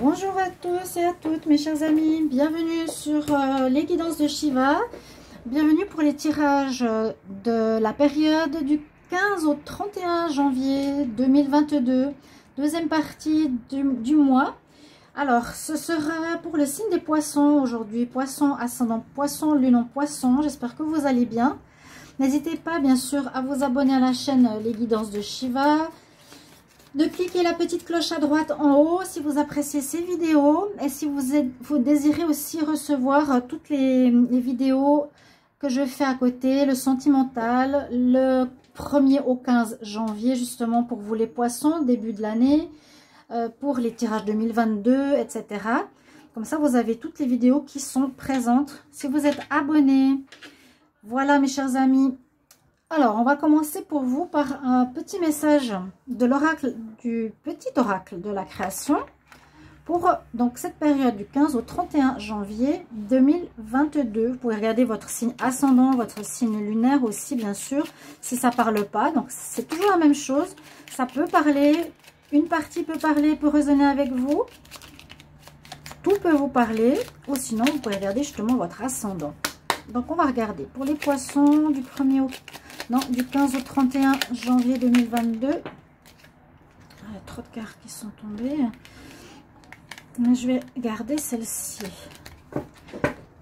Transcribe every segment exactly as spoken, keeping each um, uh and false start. Bonjour à tous et à toutes mes chers amis, bienvenue sur euh, les guidances de Shiva, bienvenue pour les tirages de la période du quinze au trente et un janvier deux mille vingt-deux, deuxième partie du, du mois. Alors ce sera pour le signe des poissons aujourd'hui, poisson ascendant poisson, lune en poisson, j'espère que vous allez bien. N'hésitez pas bien sûr à vous abonner à la chaîne les guidances de Shiva, de cliquer la petite cloche à droite en haut si vous appréciez ces vidéos et si vous, êtes, vous désirez aussi recevoir toutes les, les vidéos que je fais à côté, le sentimental, le premier au quinze janvier justement pour vous les poissons, début de l'année, euh, pour les tirages deux mille vingt-deux, et cetera. Comme ça vous avez toutes les vidéos qui sont présentes si vous êtes abonné. Voilà mes chers amis. Alors, on va commencer pour vous par un petit message de l'oracle, du petit oracle de la création pour donc cette période du quinze au trente et un janvier deux mille vingt-deux. Vous pouvez regarder votre signe ascendant, votre signe lunaire aussi bien sûr, si ça ne parle pas. Donc, c'est toujours la même chose. Ça peut parler, une partie peut parler, peut résonner avec vous. Tout peut vous parler ou sinon vous pouvez regarder justement votre ascendant. Donc, on va regarder pour les poissons du premier au Non, du quinze au trente et un janvier deux mille vingt-deux. Il y a trop de cartes qui sont tombées. Mais je vais garder celle-ci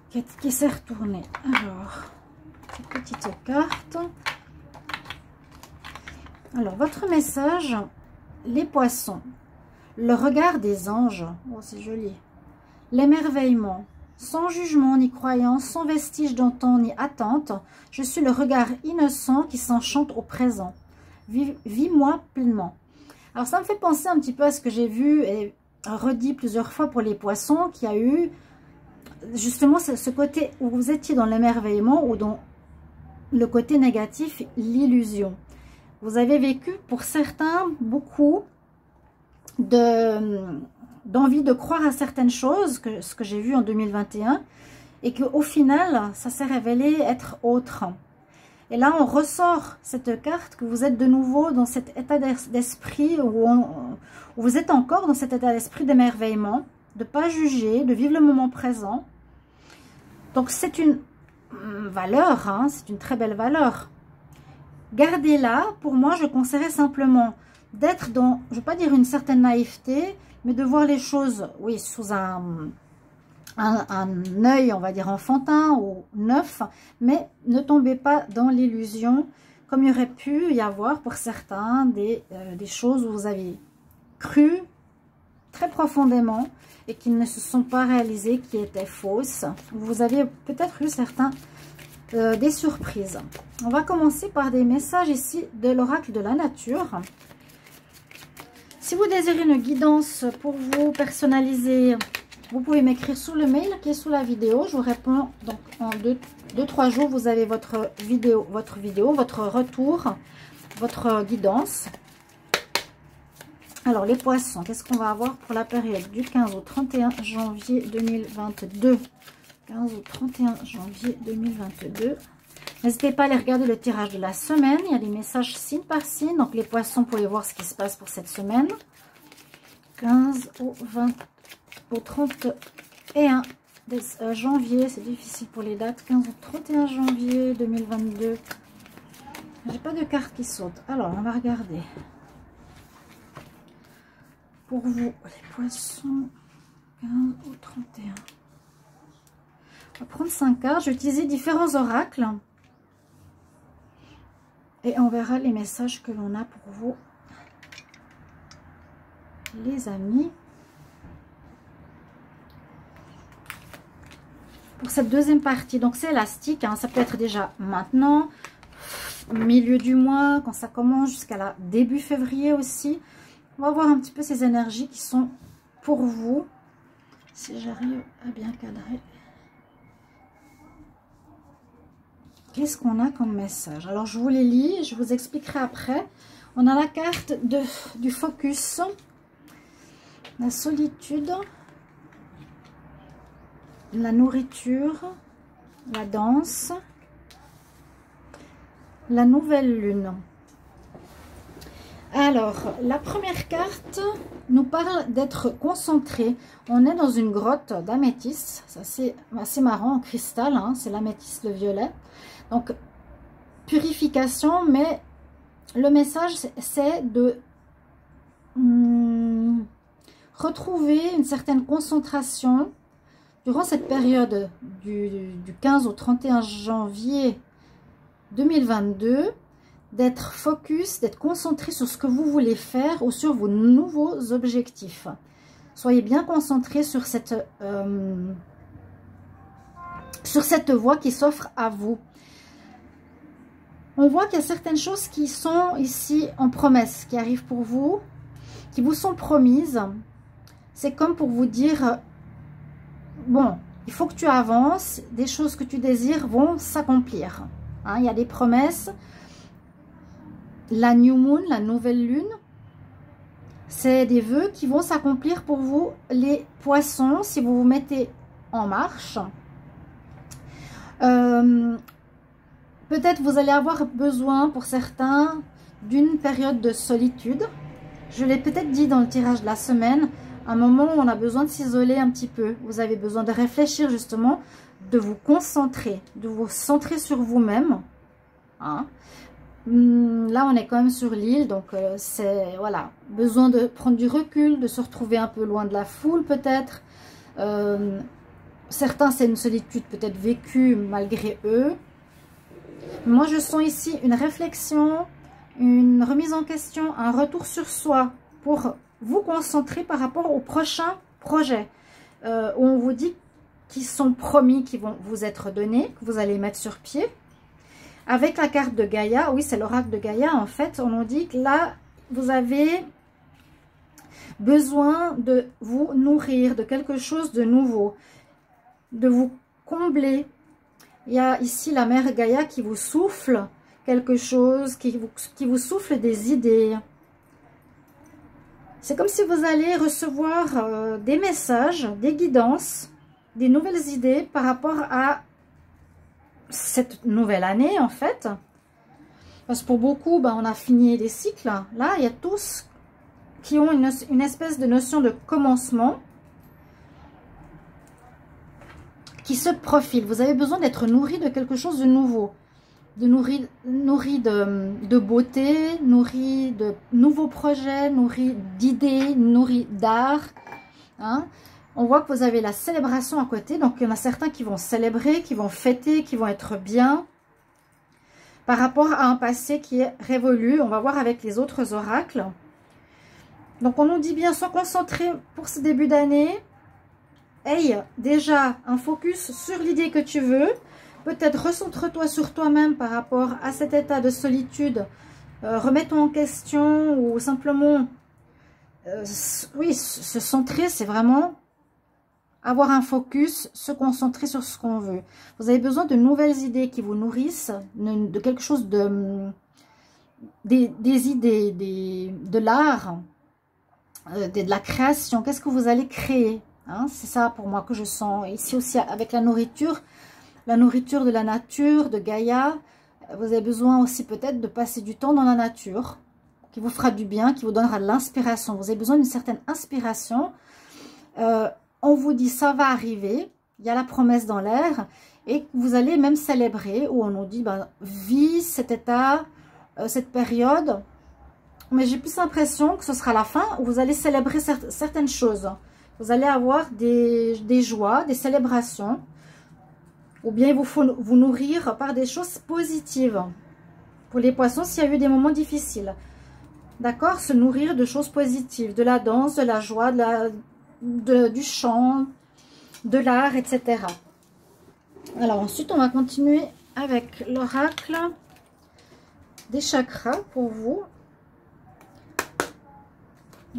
qui, qui s'est retournée. Alors, petite carte. Alors, votre message, les poissons. Le regard des anges. Oh, c'est joli. L'émerveillement. Sans jugement ni croyance, sans vestige d'antan ni attente, je suis le regard innocent qui s'enchante au présent. Vis-moi pleinement. Alors ça me fait penser un petit peu à ce que j'ai vu et redit plusieurs fois pour les poissons, qui a eu justement ce côté où vous étiez dans l'émerveillement ou dans le côté négatif, l'illusion. Vous avez vécu pour certains beaucoup de... d'envie de croire à certaines choses, que, ce que j'ai vu en deux mille vingt et un, et qu'au final, ça s'est révélé être autre. Et là, on ressort cette carte que vous êtes de nouveau dans cet état d'esprit, où, où vous êtes encore dans cet état d'esprit d'émerveillement, de ne pas juger, de vivre le moment présent. Donc, c'est une valeur, hein, c'est une très belle valeur. Gardez-la, pour moi, je conseillerais simplement d'être dans, je ne veux pas dire une certaine naïveté, mais de voir les choses, oui, sous un, un, un œil, on va dire, enfantin ou neuf, mais ne tombez pas dans l'illusion, comme il aurait pu y avoir pour certains des, euh, des choses où vous avez cru très profondément et qui ne se sont pas réalisées, qui étaient fausses. Vous avez peut-être eu certains euh, des surprises. On va commencer par des messages ici de l'oracle de la nature. Si vous désirez une guidance pour vous personnaliser, vous pouvez m'écrire sous le mail qui est sous la vidéo. Je vous réponds donc en deux trois jours. Vous avez votre vidéo, votre vidéo, votre retour, votre guidance. Alors les poissons, qu'est-ce qu'on va avoir pour la période du quinze au trente et un janvier deux mille vingt-deux? quinze au trente et un janvier deux mille vingt-deux. N'hésitez pas à aller regarder le tirage de la semaine. Il y a des messages signe par signe. Donc, les poissons, vous pouvez voir ce qui se passe pour cette semaine. quinze au, vingt, au trente et un janvier. C'est difficile pour les dates. quinze au trente et un janvier deux mille vingt-deux. J'ai pas de carte qui saute. Alors, on va regarder. Pour vous, les poissons, quinze au trente et un. On va prendre cinq cartes. J'ai utilisé différents oracles. Et on verra les messages que l'on a pour vous, les amis. Pour cette deuxième partie, donc c'est élastique, hein, ça peut être déjà maintenant, milieu du mois, quand ça commence, jusqu'à la début février aussi. On va voir un petit peu ces énergies qui sont pour vous, si j'arrive à bien cadrer. Qu'est-ce qu'on a comme message? Alors, je vous les lis, je vous expliquerai après. On a la carte de, du focus, la solitude, la nourriture, la danse, la nouvelle lune. Alors, la première carte, nous parle d'être concentré. On est dans une grotte d'améthyste. Ça, c'est assez marrant, en cristal. Hein, c'est l'améthyste de violet. Donc, purification, mais le message, c'est de hum, retrouver une certaine concentration durant cette période du, du quinze au trente et un janvier deux mille vingt-deux, d'être focus, d'être concentré sur ce que vous voulez faire ou sur vos nouveaux objectifs. Soyez bien concentré sur cette, euh, sur cette voie qui s'offre à vous. On voit qu'il y a certaines choses qui sont ici en promesse, qui arrivent pour vous, qui vous sont promises. C'est comme pour vous dire, bon, il faut que tu avances, des choses que tu désires vont s'accomplir. Hein, il y a des promesses. La new moon, la nouvelle lune, c'est des vœux qui vont s'accomplir pour vous, les poissons, si vous vous mettez en marche. Euh, Peut-être vous allez avoir besoin, pour certains, d'une période de solitude. Je l'ai peut-être dit dans le tirage de la semaine, un moment où on a besoin de s'isoler un petit peu. Vous avez besoin de réfléchir, justement, de vous concentrer, de vous centrer sur vous-même. Hein? Là, on est quand même sur l'île, donc euh, c'est, voilà, besoin de prendre du recul, de se retrouver un peu loin de la foule, peut-être. Euh, certains, c'est une solitude peut-être vécue malgré eux. Moi, je sens ici une réflexion, une remise en question, un retour sur soi pour vous concentrer par rapport aux prochains projets euh, où on vous dit qu'ils sont promis, qu'ils vont vous être donnés, que vous allez mettre sur pied. Avec la carte de Gaïa, oui, c'est l'oracle de Gaïa, en fait, on nous dit que là, vous avez besoin de vous nourrir, de quelque chose de nouveau, de vous combler. Il y a ici la mère Gaïa qui vous souffle quelque chose, qui vous, qui vous souffle des idées. C'est comme si vous allez recevoir euh, des messages, des guidances, des nouvelles idées par rapport à cette nouvelle année, en fait. Parce que pour beaucoup, ben, on a fini les cycles. Là, il y a tous qui ont une, une espèce de notion de commencement qui se profile. Vous avez besoin d'être nourri de quelque chose de nouveau, de nourri, nourri de, de beauté, nourri de nouveaux projets, nourri d'idées, nourri d'art. Hein? On voit que vous avez la célébration à côté, donc il y en a certains qui vont célébrer, qui vont fêter, qui vont être bien. Par rapport à un passé qui est révolu, on va voir avec les autres oracles. Donc on nous dit bien, sois concentré pour ce début d'année. Hey, déjà un focus sur l'idée que tu veux, peut-être recentre-toi sur toi-même par rapport à cet état de solitude, euh, remets-toi en question ou simplement, euh, oui, se centrer, c'est vraiment avoir un focus, se concentrer sur ce qu'on veut. Vous avez besoin de nouvelles idées qui vous nourrissent, de quelque chose de, des, des idées, des, de l'art, euh, de, de la création, qu'est-ce que vous allez créer? Hein, c'est ça pour moi que je sens ici aussi avec la nourriture, la nourriture de la nature, de Gaïa. Vous avez besoin aussi peut-être de passer du temps dans la nature qui vous fera du bien, qui vous donnera de l'inspiration. Vous avez besoin d'une certaine inspiration. Euh, on vous dit ça va arriver, il y a la promesse dans l'air et vous allez même célébrer où on nous dit ben, vis cet état, euh, cette période. Mais j'ai plus l'impression que ce sera la fin où vous allez célébrer cer- certaines choses. Vous allez avoir des, des joies, des célébrations. Ou bien il vous faut vous nourrir par des choses positives. Pour les poissons, s'il y a eu des moments difficiles. D'accord? Se nourrir de choses positives. De la danse, de la joie, de la, de, du chant, de l'art, et cetera. Alors ensuite, on va continuer avec l'oracle des chakras pour vous.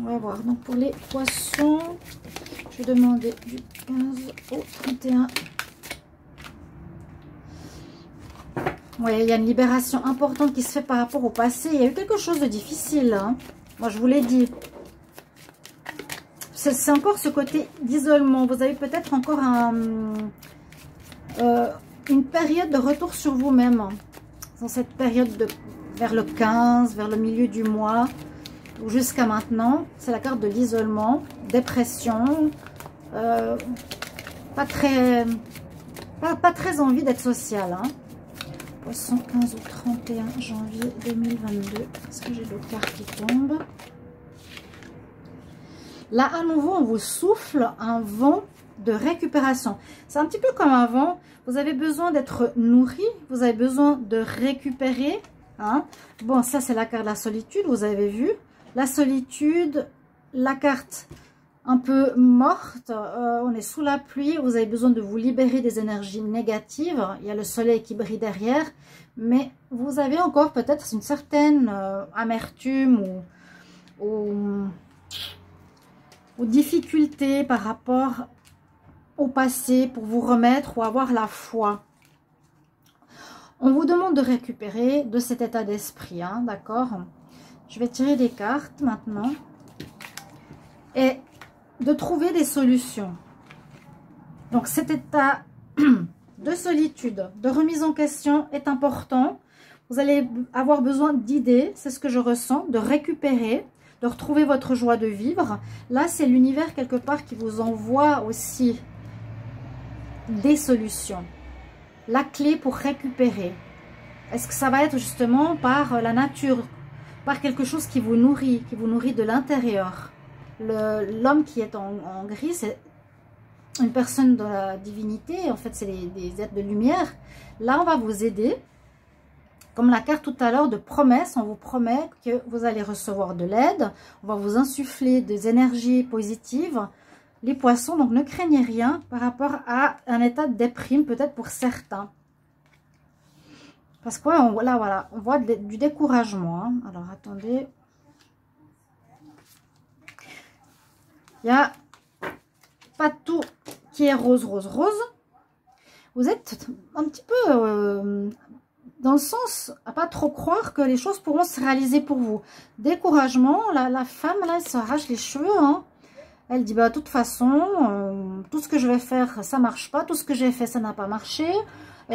On va voir, donc pour les poissons, je vais demander du quinze au trente et un. Ouais, il y a une libération importante qui se fait par rapport au passé. Il y a eu quelque chose de difficile, hein. Moi, je vous l'ai dit. C'est encore ce côté d'isolement. Vous avez peut-être encore un, euh, une période de retour sur vous-même. Dans cette période de vers le quinze, vers le milieu du mois. jusqu'à maintenant, c'est la carte de l'isolement, dépression, euh, pas très pas, pas très envie d'être social. Hein. Poissons quinze au trente et un janvier deux mille vingt-deux. Est-ce que j'ai d'autres cartes qui tombent? Là, à nouveau, on vous souffle un vent de récupération. C'est un petit peu comme avant. Vous avez besoin d'être nourri, vous avez besoin de récupérer. Hein. Bon, ça, c'est la carte de la solitude, vous avez vu. La solitude, la carte un peu morte, euh, on est sous la pluie, vous avez besoin de vous libérer des énergies négatives, il y a le soleil qui brille derrière, mais vous avez encore peut-être une certaine euh, amertume ou, ou, ou difficulté par rapport au passé pour vous remettre ou avoir la foi. On vous demande de récupérer de cet état d'esprit, hein, d'accord? Je vais tirer des cartes maintenant et de trouver des solutions. Donc cet état de solitude, de remise en question est important. Vous allez avoir besoin d'idées, c'est ce que je ressens, de récupérer, de retrouver votre joie de vivre. Là, c'est l'univers quelque part qui vous envoie aussi des solutions. La clé pour récupérer. Est-ce que ça va être justement par la nature, par quelque chose qui vous nourrit, qui vous nourrit de l'intérieur? L'homme qui est en, en gris, c'est une personne de la divinité. En fait, c'est des êtres de lumière. Là, on va vous aider. Comme la carte tout à l'heure de promesse, on vous promet que vous allez recevoir de l'aide. On va vous insuffler des énergies positives. Les poissons, donc ne craignez rien par rapport à un état de déprime, peut-être pour certains. Parce que ouais, on, là, voilà, on voit de, du découragement. Hein. Alors, attendez... Il n'y a pas tout qui est rose, rose, rose. Vous êtes un petit peu euh, dans le sens à pas trop croire que les choses pourront se réaliser pour vous. Découragement, la, la femme, là, elle s'arrache les cheveux. Hein. Elle dit, bah, de toute façon, euh, tout ce que je vais faire, ça ne marche pas. Tout ce que j'ai fait, ça n'a pas marché.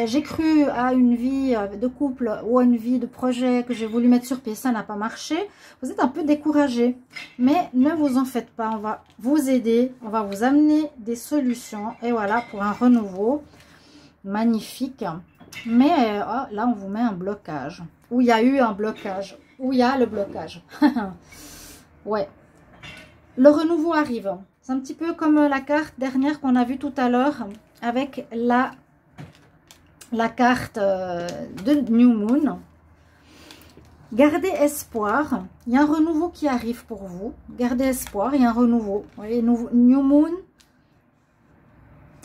J'ai cru à une vie de couple ou à une vie de projet que j'ai voulu mettre sur pied, ça n'a pas marché. Vous êtes un peu découragé, mais ne vous en faites pas, on va vous aider, on va vous amener des solutions. Et voilà, pour un renouveau magnifique. Mais oh, là, on vous met un blocage, où il y a eu un blocage, où il y a le blocage. Ouais, le renouveau arrive. C'est un petit peu comme la carte dernière qu'on a vue tout à l'heure avec la... la carte de New Moon. Gardez espoir, il y a un renouveau qui arrive pour vous. Gardez espoir, il y a un renouveau. Vous voyez, New Moon,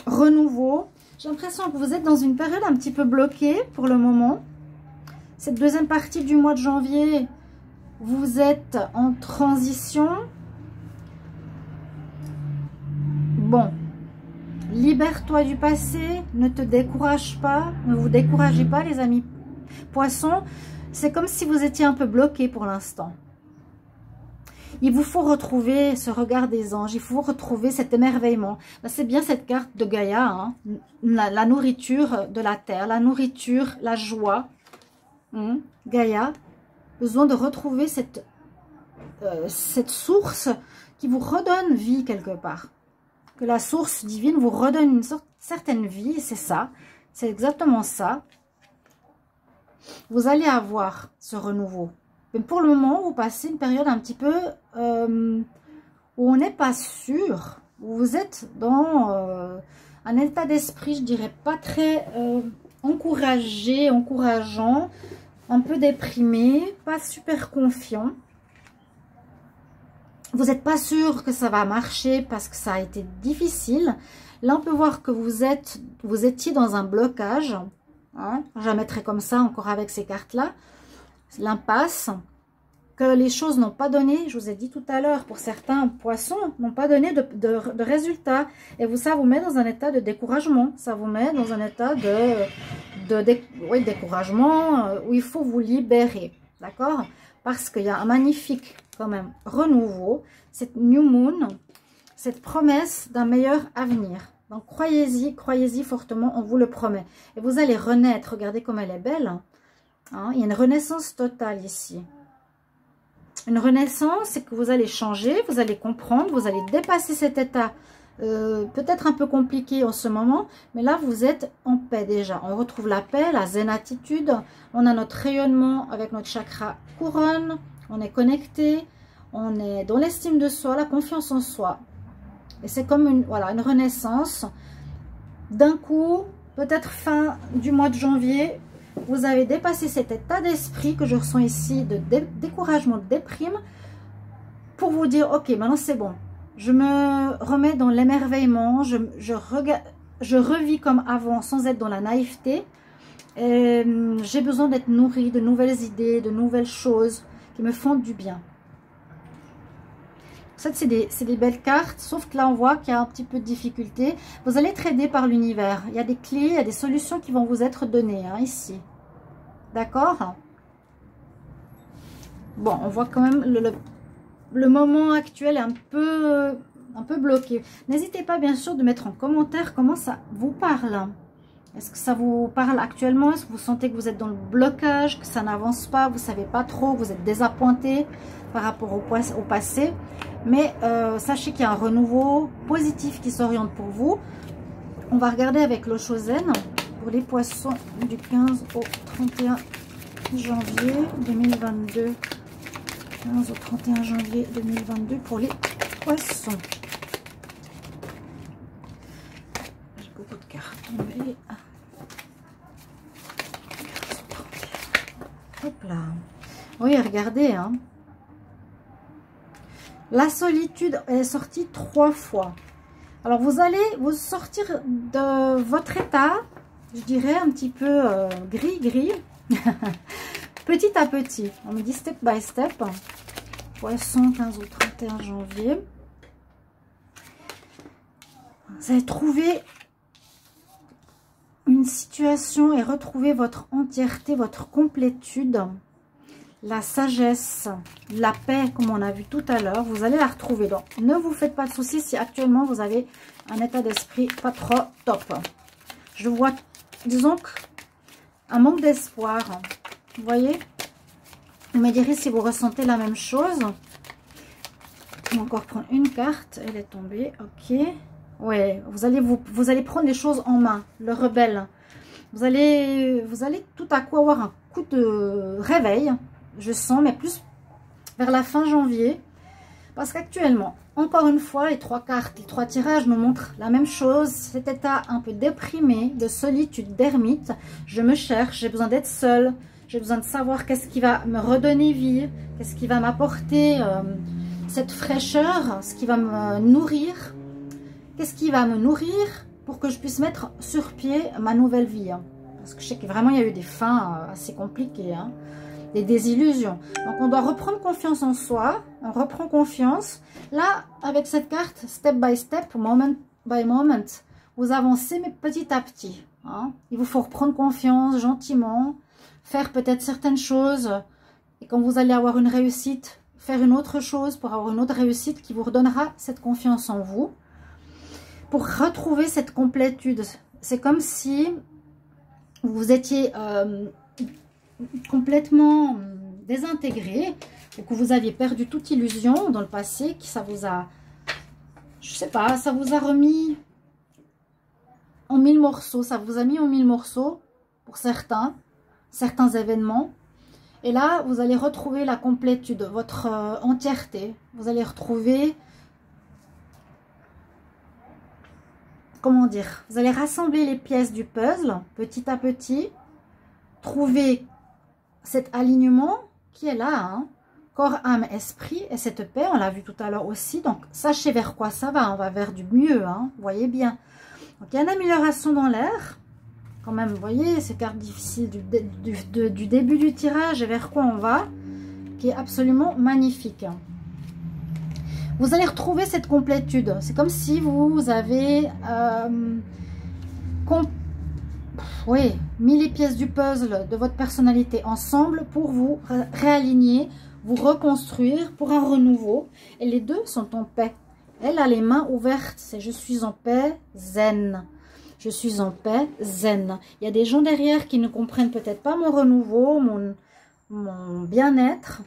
renouveau. J'ai l'impression que vous êtes dans une période un petit peu bloquée pour le moment. Cette deuxième partie du mois de janvier, vous êtes en transition. Bon. Libère-toi du passé, ne te décourage pas, ne vous découragez pas les amis poissons. C'est comme si vous étiez un peu bloqué pour l'instant. Il vous faut retrouver ce regard des anges, il faut retrouver cet émerveillement. C'est bien cette carte de Gaïa, hein, la, la nourriture de la terre, la nourriture, la joie. Hum, Gaïa, besoin de retrouver cette, euh, cette source qui vous redonne vie quelque part. Que la source divine vous redonne une sorte, certaine vie, c'est ça, c'est exactement ça. Vous allez avoir ce renouveau. Mais pour le moment, vous passez une période un petit peu euh, où on n'est pas sûr, où vous êtes dans euh, un état d'esprit, je dirais, pas très euh, encouragé, encourageant, un peu déprimé, pas super confiant. Vous n'êtes pas sûr que ça va marcher parce que ça a été difficile. Là, on peut voir que vous, êtes, vous étiez dans un blocage. Hein, je la mettrai comme ça encore avec ces cartes-là. L'impasse. Que les choses n'ont pas donné, je vous ai dit tout à l'heure, pour certains poissons, n'ont pas donné de, de, de résultats. Et vous, ça vous met dans un état de découragement. Ça vous met dans un état de, de, de oui, découragement où il faut vous libérer. D'accord? Parce qu'il y a un magnifique... quand même, renouveau, cette New Moon, cette promesse d'un meilleur avenir. Donc, croyez-y, croyez-y fortement, on vous le promet. Et vous allez renaître, regardez comme elle est belle. Hein, il y a une renaissance totale ici. Une renaissance, c'est que vous allez changer, vous allez comprendre, vous allez dépasser cet état euh, peut-être un peu compliqué en ce moment, mais là vous êtes en paix déjà. On retrouve la paix, la zen attitude, on a notre rayonnement avec notre chakra couronne, on est connecté, on est dans l'estime de soi, la confiance en soi. Et c'est comme une, voilà, une renaissance. D'un coup, peut-être fin du mois de janvier, vous avez dépassé cet état d'esprit que je ressens ici, de dé découragement, de déprime, pour vous dire, ok, maintenant c'est bon. Je me remets dans l'émerveillement, je, je, je revis comme avant, sans être dans la naïveté. Euh, J'ai besoin d'être nourrie de nouvelles idées, de nouvelles choses qui me font du bien. Ça, c'est des, des belles cartes, sauf que là, on voit qu'il y a un petit peu de difficulté. Vous allez être aidé par l'univers. Il y a des clés, il y a des solutions qui vont vous être données, hein, ici. D'accord? Bon, on voit quand même le, le, le moment actuel est un peu, un peu bloqué. N'hésitez pas, bien sûr, de mettre en commentaire comment ça vous parle. Est-ce que ça vous parle actuellement? Est-ce que vous sentez que vous êtes dans le blocage, que ça n'avance pas, vous ne savez pas trop, vous êtes désappointé par rapport au, au passé? Mais euh, sachez qu'il y a un renouveau positif qui s'oriente pour vous. On va regarder avec le Shozen pour les poissons du quinze au trente et un janvier deux mille vingt-deux. quinze au trente et un janvier deux mille vingt-deux pour les poissons. J'ai beaucoup de cartes tombées. Hop là. Oui, regardez, hein. La solitude est sortie trois fois. Alors, vous allez vous sortir de votre état, je dirais un petit peu gris-gris, euh, petit à petit. On me dit step by step. Poisson, quinze au trente et un janvier. Vous allez trouver une situation et retrouver votre entièreté, votre complétude. La sagesse, la paix, comme on a vu tout à l'heure, vous allez la retrouver. Donc, ne vous faites pas de soucis si actuellement vous avez un état d'esprit pas trop top. Je vois, disons, un manque d'espoir. Vous voyez? Vous me direz si vous ressentez la même chose. On va encore prendre une carte. Elle est tombée. Ok. Ouais, vous allez, vous, vous allez prendre les choses en main. Le rebelle. Vous allez, vous allez tout à coup avoir un coup de réveil. Je sens, mais plus vers la fin janvier. Parce qu'actuellement, encore une fois, les trois cartes, les trois tirages nous montrent la même chose. Cet état un peu déprimé, de solitude, d'ermite. Je me cherche, j'ai besoin d'être seule. J'ai besoin de savoir qu'est-ce qui va me redonner vie. Qu'est-ce qui va m'apporter euh, cette fraîcheur. Ce qui va me nourrir. Qu'est-ce qui va me nourrir pour que je puisse mettre sur pied ma nouvelle vie. Hein. Parce que je sais que vraiment, il y a eu des fins euh, assez compliquées. Hein. Des désillusions. Donc, on doit reprendre confiance en soi. On reprend confiance. Là, avec cette carte, step by step, moment by moment, vous avancez, mais petit à petit. Hein. Il vous faut reprendre confiance, gentiment, faire peut-être certaines choses. Et quand vous allez avoir une réussite, faire une autre chose pour avoir une autre réussite qui vous redonnera cette confiance en vous. Pour retrouver cette complétude. C'est comme si vous étiez... Euh, complètement désintégré ou que vous aviez perdu toute illusion dans le passé, que ça vous a, je sais pas, ça vous a remis en mille morceaux, ça vous a mis en mille morceaux pour certains, certains événements. Et là, vous allez retrouver la complétude, votre entièreté. Vous allez retrouver, comment dire, vous allez rassembler les pièces du puzzle petit à petit, trouver cet alignement qui est là, hein, corps, âme, esprit, et cette paix, on l'a vu tout à l'heure aussi. Donc, sachez vers quoi ça va, on va vers du mieux, hein, voyez bien. Donc, il y a une amélioration dans l'air, quand même, vous voyez, ces cartes difficiles du, du, du, du début du tirage et vers quoi on va, qui est absolument magnifique. Vous allez retrouver cette complétude, c'est comme si vous avez... Euh, Oui, mis les pièces du puzzle de votre personnalité ensemble pour vous réaligner, vous reconstruire pour un renouveau. Et les deux sont en paix. Elle a les mains ouvertes. C'est je suis en paix zen. Je suis en paix zen. Il y a des gens derrière qui ne comprennent peut-être pas mon renouveau, mon, mon bien-être.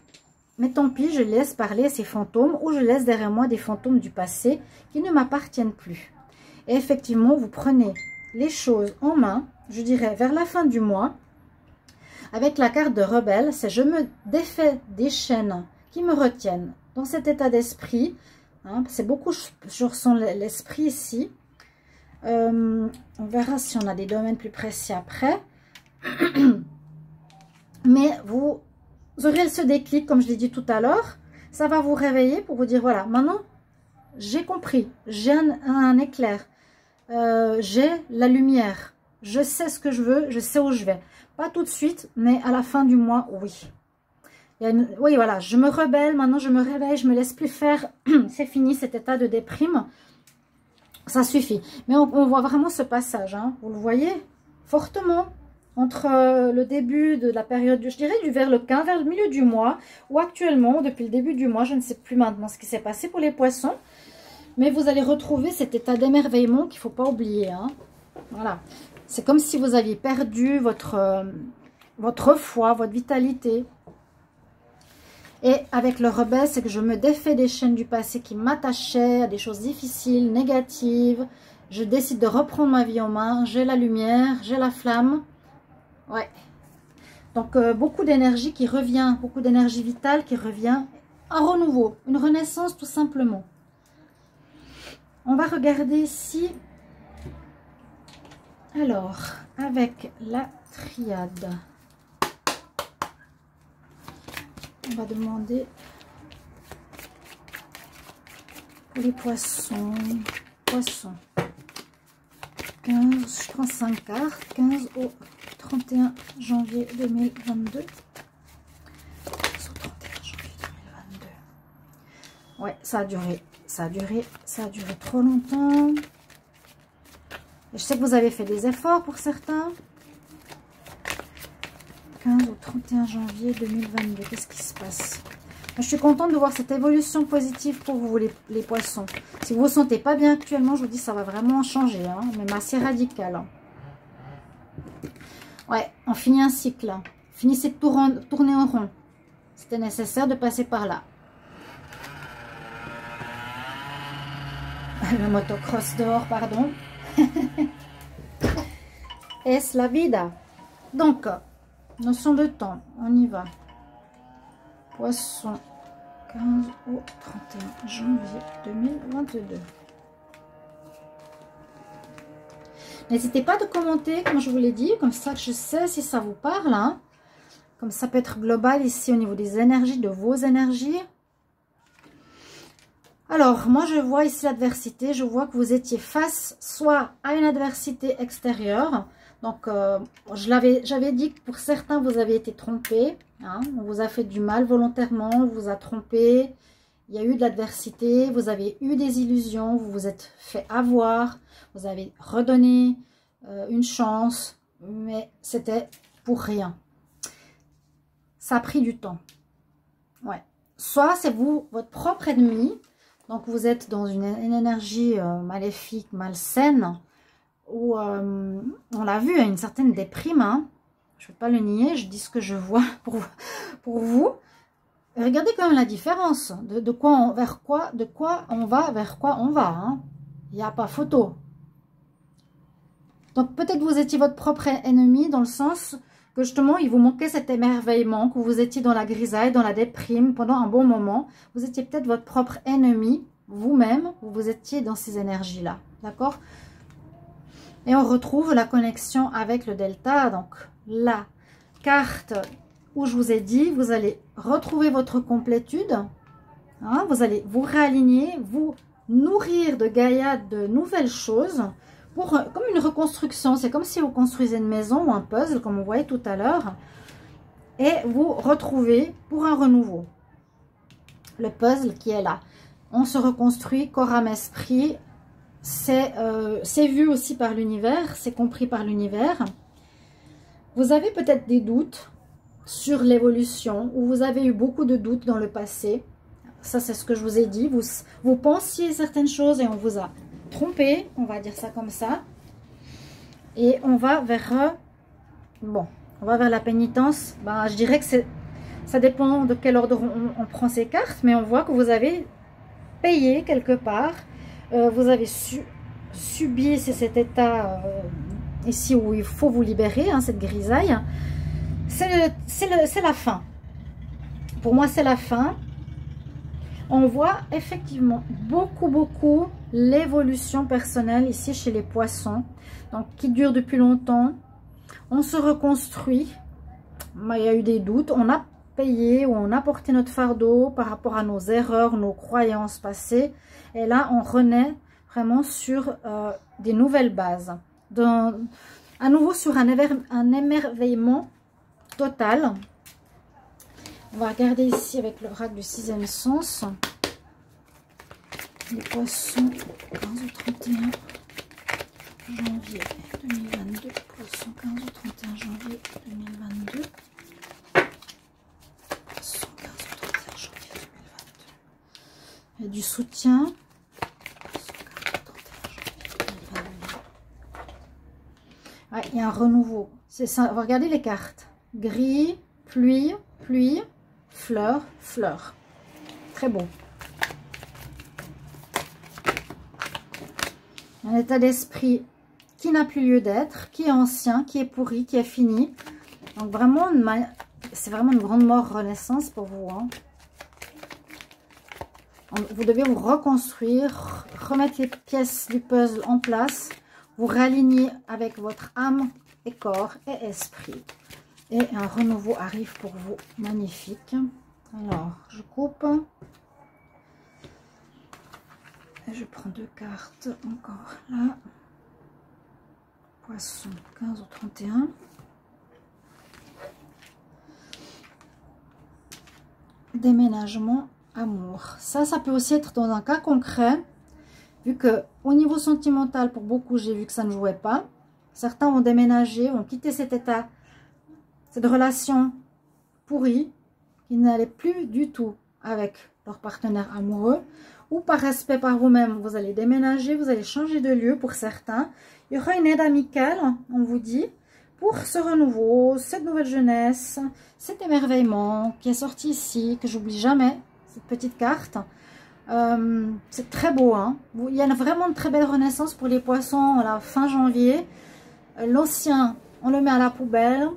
Mais tant pis, je laisse parler ces fantômes ou je laisse derrière moi des fantômes du passé qui ne m'appartiennent plus. Et effectivement, vous prenez les choses en main, je dirais vers la fin du mois, avec la carte de rebelle, c'est je me défais des chaînes qui me retiennent. Dans cet état d'esprit, hein, c'est beaucoup, je ressens l'esprit ici. Euh, on verra si on a des domaines plus précis après. Mais vous aurez ce déclic, comme je l'ai dit tout à l'heure. Ça va vous réveiller pour vous dire, voilà, maintenant, j'ai compris. J'ai un, un éclair. Euh, j'ai la lumière. Je sais ce que je veux. Je sais où je vais. Pas tout de suite, mais à la fin du mois, oui. Il y a une, oui, voilà, je me rebelle. Maintenant, je me réveille. Je me laisse plus faire. C'est fini cet état de déprime. Ça suffit. Mais on, on voit vraiment ce passage. Hein, vous le voyez fortement. Entre le début de la période, je dirais du vers le quinze, vers le milieu du mois, ou actuellement, depuis le début du mois, je ne sais plus maintenant ce qui s'est passé pour les poissons, mais vous allez retrouver cet état d'émerveillement qu'il ne faut pas oublier. Hein. Voilà. C'est comme si vous aviez perdu votre, euh, votre foi, votre vitalité. Et avec le rebelle, c'est que je me défais des chaînes du passé qui m'attachaient à des choses difficiles, négatives. Je décide de reprendre ma vie en main. J'ai la lumière, j'ai la flamme. Ouais. Donc, euh, beaucoup d'énergie qui revient, beaucoup d'énergie vitale qui revient. Un renouveau, une renaissance tout simplement. On va regarder ici. Alors, avec la triade. On va demander les poissons. Poissons. quinze, je prends cinq cartes. quinze au... Oh. trente et un janvier deux mille vingt-deux. trente et un janvier deux mille vingt-deux. Ouais, ça a duré, ça a duré, ça a duré trop longtemps. Et je sais que vous avez fait des efforts pour certains. quinze au trente et un janvier deux mille vingt-deux. Qu'est-ce qui se passe? Je suis contente de voir cette évolution positive pour vous, les, les poissons. Si vous ne vous sentez pas bien actuellement, je vous dis ça va vraiment changer, hein, même assez radical. Hein. Ouais, on finit un cycle. Finissez de tourner en rond. C'était nécessaire de passer par là. Le motocross dehors, pardon. Es la vida. Donc, notion de temps. On y va. Poisson, quinze au trente et un janvier deux mille vingt-deux. N'hésitez pas de commenter, comme je vous l'ai dit, comme ça je sais si ça vous parle. Hein. Comme ça peut être global ici au niveau des énergies, de vos énergies. Alors, moi je vois ici l'adversité, je vois que vous étiez face soit à une adversité extérieure. Donc, euh, j'avais dit que pour certains, vous avez été trompés. Hein. On vous a fait du mal volontairement, on vous a trompé. Il y a eu de l'adversité, vous avez eu des illusions, vous vous êtes fait avoir, vous avez redonné euh, une chance, mais c'était pour rien. Ça a pris du temps. Ouais. Soit c'est vous, votre propre ennemi, donc vous êtes dans une, une énergie euh, maléfique, malsaine, où euh, on l'a vu, une certaine déprime, hein. Je ne peux pas le nier, je dis ce que je vois pour, pour vous. Regardez quand même la différence de, de quoi on, vers quoi, de quoi on va, vers quoi on va. Hein. Il n'y a pas photo. Donc peut-être vous étiez votre propre ennemi dans le sens que justement il vous manquait cet émerveillement, que vous étiez dans la grisaille, dans la déprime pendant un bon moment. Vous étiez peut-être votre propre ennemi, vous-même, vous, vous étiez dans ces énergies-là. D'accord? Et on retrouve la connexion avec le delta, donc la carte où je vous ai dit, vous allez retrouver votre complétude, hein, vous allez vous réaligner, vous nourrir de Gaïa de nouvelles choses, pour comme une reconstruction, c'est comme si vous construisez une maison ou un puzzle, comme on voyait tout à l'heure, et vous retrouvez pour un renouveau, le puzzle qui est là. On se reconstruit corps, âme, esprit, c'est euh, c'est vu aussi par l'univers, c'est compris par l'univers. Vous avez peut-être des doutes sur l'évolution, où vous avez eu beaucoup de doutes dans le passé. Ça, c'est ce que je vous ai dit. Vous, vous pensiez certaines choses et on vous a trompé, on va dire ça comme ça. Et on va vers... Bon, on va vers la pénitence. Ben, je dirais que c'est Ça dépend de quel ordre on, on prend ces cartes, mais on voit que vous avez payé quelque part, euh, vous avez su, subi cet état euh, ici où il faut vous libérer, hein, cette grisaille. C'est la fin. Pour moi, c'est la fin. On voit effectivement beaucoup, beaucoup l'évolution personnelle ici chez les poissons, donc qui dure depuis longtemps. On se reconstruit. Il y a eu des doutes. On a payé ou on a porté notre fardeau par rapport à nos erreurs, nos croyances passées. Et là, on renaît vraiment sur euh, des nouvelles bases. Dans, à nouveau sur un, un émerveillement total. On va regarder ici avec le oracle du sixième sens. Les poissons quinze au trente et un janvier deux mille vingt-deux. Poissons quinze au trente et un janvier deux mille vingt-deux. Poissons quinze au trente et un janvier deux mille vingt-deux. Il y a du soutien. quinze au trente et un janvier deux mille vingt-deux. Ah, il y a un renouveau. C'est ça. Regardez les cartes. Gris, pluie, pluie. Fleurs, fleurs. Très beau. Un état d'esprit qui n'a plus lieu d'être, qui est ancien, qui est pourri, qui est fini. Donc vraiment, c'est vraiment une grande mort renaissance pour vous, hein. Vous devez vous reconstruire, remettre les pièces du puzzle en place, vous réaligner avec votre âme et corps et esprit. Et un renouveau arrive pour vous. Magnifique. Alors, je coupe. Et je prends deux cartes encore là. Poisson quinze au trente et un. Déménagement, amour. Ça, ça peut aussi être dans un cas concret. Vu que au niveau sentimental, pour beaucoup, j'ai vu que ça ne jouait pas. Certains ont déménagé, ont quitté cet état. Cette relation pourrie, ils n'allaient plus du tout avec leur partenaire amoureux. Ou par respect par vous-même, vous allez déménager, vous allez changer de lieu pour certains. Il y aura une aide amicale, on vous dit, pour ce renouveau, cette nouvelle jeunesse, cet émerveillement qui est sorti ici, que j'oublie jamais, cette petite carte. Euh, c'est très beau, hein. Il y a vraiment une très belle renaissance pour les poissons à la fin janvier. L'ancien, on le met à la poubelle.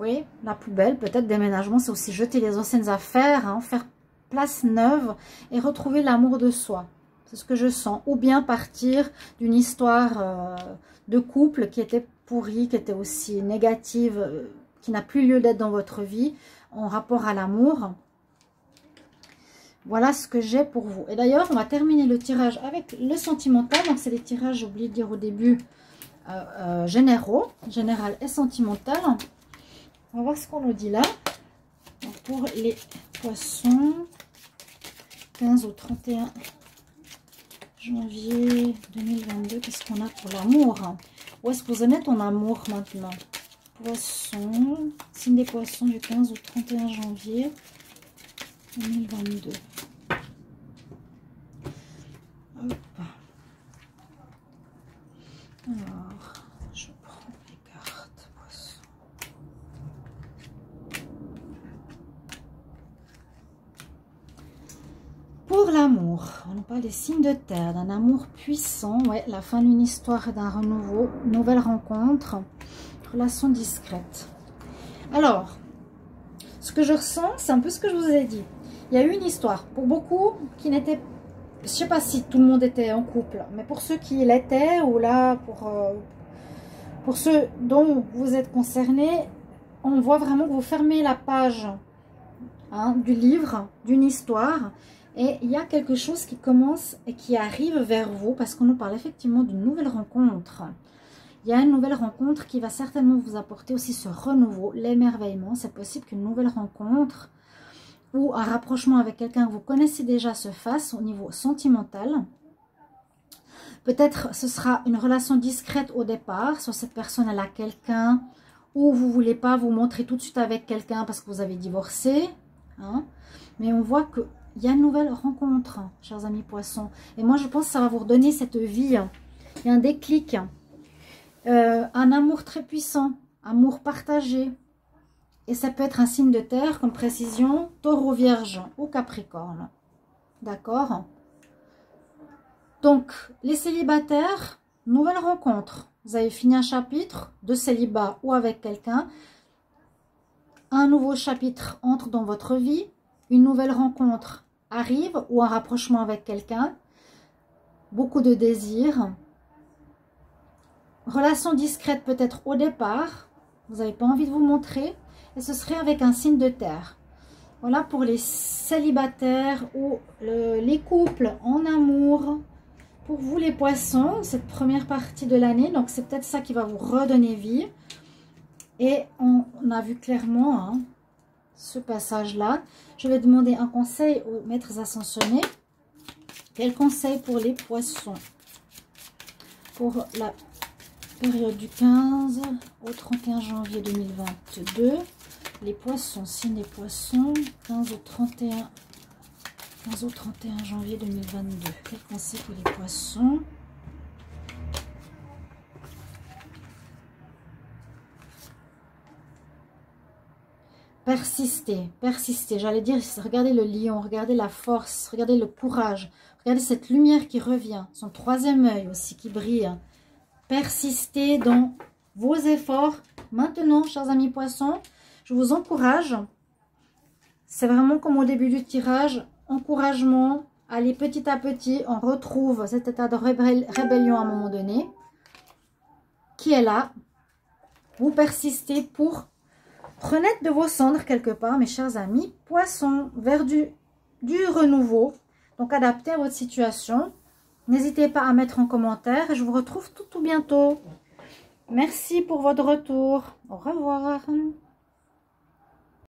Oui, la poubelle, peut-être déménagement, c'est aussi jeter les anciennes affaires, hein, faire place neuve et retrouver l'amour de soi. C'est ce que je sens. Ou bien partir d'une histoire euh, de couple qui était pourrie, qui était aussi négative, euh, qui n'a plus lieu d'être dans votre vie en rapport à l'amour. Voilà ce que j'ai pour vous. Et d'ailleurs, on va terminer le tirage avec le sentimental. Donc, c'est les tirages, j'ai oublié de dire au début, euh, euh, généraux, général et sentimental. On va voir ce qu'on nous dit là. Donc pour les poissons, quinze au trente et un janvier deux mille vingt-deux, qu'est-ce qu'on a pour l'amour? Où est-ce que vous en êtes en amour maintenant? Poissons, signe des poissons du quinze au trente et un janvier deux mille vingt-deux. Hop. Alors, je prends les cartes. Pour l'amour, on parle des signes de terre, d'un amour puissant, ouais, la fin d'une histoire, d'un renouveau, nouvelle rencontre, relation discrète. Alors, ce que je ressens, c'est un peu ce que je vous ai dit. Il y a eu une histoire, pour beaucoup, qui n'était, je ne sais pas si tout le monde était en couple, mais pour ceux qui l'étaient, ou là, pour, euh, pour ceux dont vous êtes concernés, on voit vraiment que vous fermez la page, hein, du livre, d'une histoire. Et il y a quelque chose qui commence et qui arrive vers vous parce qu'on nous parle effectivement d'une nouvelle rencontre. Il y a une nouvelle rencontre qui va certainement vous apporter aussi ce renouveau, l'émerveillement. C'est possible qu'une nouvelle rencontre ou un rapprochement avec quelqu'un que vous connaissez déjà se fasse au niveau sentimental. Peut-être ce sera une relation discrète au départ, soit cette personne elle a quelqu'un ou vous ne voulez pas vous montrer tout de suite avec quelqu'un parce que vous avez divorcé. Hein. Mais on voit que il y a une nouvelle rencontre, chers amis poissons. Et moi, je pense que ça va vous redonner cette vie. Il y a un déclic. Euh, un amour très puissant. Amour partagé. Et ça peut être un signe de terre, comme précision, Taureau, Vierge ou Capricorne. D'accord? Donc, les célibataires, nouvelle rencontre. Vous avez fini un chapitre de célibat ou avec quelqu'un. Un nouveau chapitre entre dans votre vie. Une nouvelle rencontre arrive ou un rapprochement avec quelqu'un. Beaucoup de désir. Relation discrète peut-être au départ. Vous n'avez pas envie de vous montrer. Et ce serait avec un signe de terre. Voilà pour les célibataires ou le, les couples en amour. Pour vous les poissons, cette première partie de l'année, donc c'est peut-être ça qui va vous redonner vie. Et on, on a vu clairement hein, ce passage-là. Je vais demander un conseil aux maîtres ascensionnés. Quel conseil pour les poissons pour la période du quinze au trente et un janvier deux mille vingt-deux? Les poissons, signe des poissons, quinze au trente et un janvier deux mille vingt-deux. Quel conseil pour les poissons? Persistez, persistez. J'allais dire, regardez le lion, regardez la force, regardez le courage, regardez cette lumière qui revient, son troisième œil aussi qui brille. Persistez dans vos efforts. Maintenant, chers amis poissons, je vous encourage, c'est vraiment comme au début du tirage, encouragement, allez petit à petit, on retrouve cet état de rébellion à un moment donné, qui est là, vous persistez pour renaître de vos cendres quelque part, mes chers amis, poissons, vers du, du renouveau, donc adapté à votre situation, n'hésitez pas à mettre en commentaire, et je vous retrouve tout, tout bientôt, merci pour votre retour, au revoir.